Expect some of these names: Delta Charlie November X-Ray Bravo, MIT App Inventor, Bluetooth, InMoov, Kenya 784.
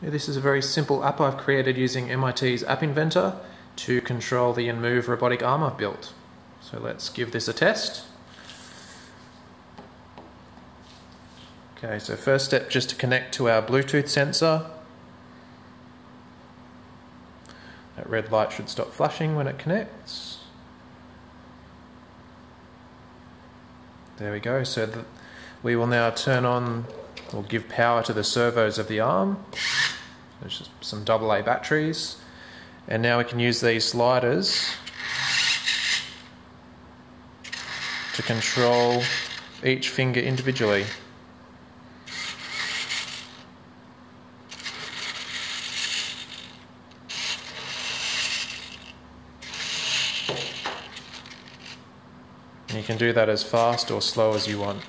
This is a very simple app I've created using MIT's App Inventor to control the InMoov robotic arm I've built. So let's give this a test. Okay, so first step, just to connect to our Bluetooth sensor. That red light should stop flashing when it connects. There we go, so we will now turn on or give power to the servos of the arm. There's just some AA batteries, and now we can use these sliders to control each finger individually. And you can do that as fast or slow as you want.